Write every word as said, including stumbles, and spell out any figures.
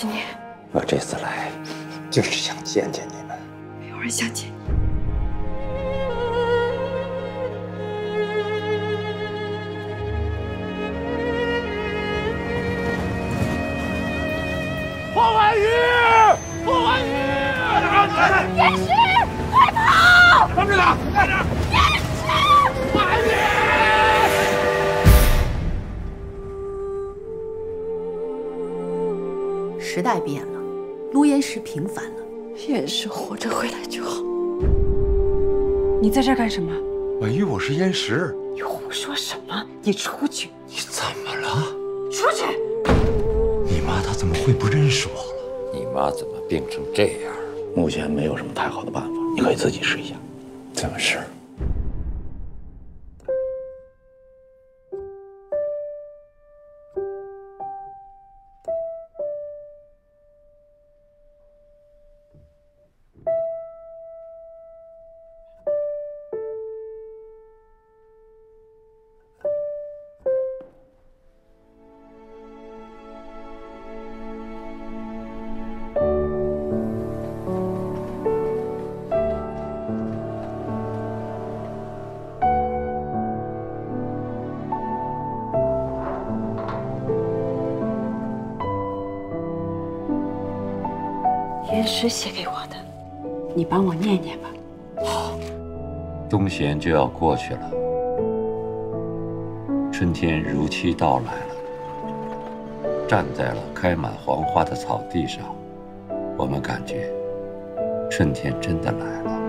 是你。我这次来，就是想见见你们。没有人想见你。霍婉瑜，霍婉瑜，严师，快跑！放这他，放这！严师，霍婉瑜。 时代变了，卢岩石平凡了。燕石活着回来就好。你在这儿干什么？婉瑜，我是燕石。你胡说什么？你出去！你怎么了？出去！你妈她怎么会不认识我了？你妈怎么病成这样？目前没有什么太好的办法，你可以自己试一下。怎么试？岩石写给我的，你帮我念念吧。好，冬闲就要过去了，春天如期到来了。站在了开满黄花的草地上，我们感觉春天真的来了。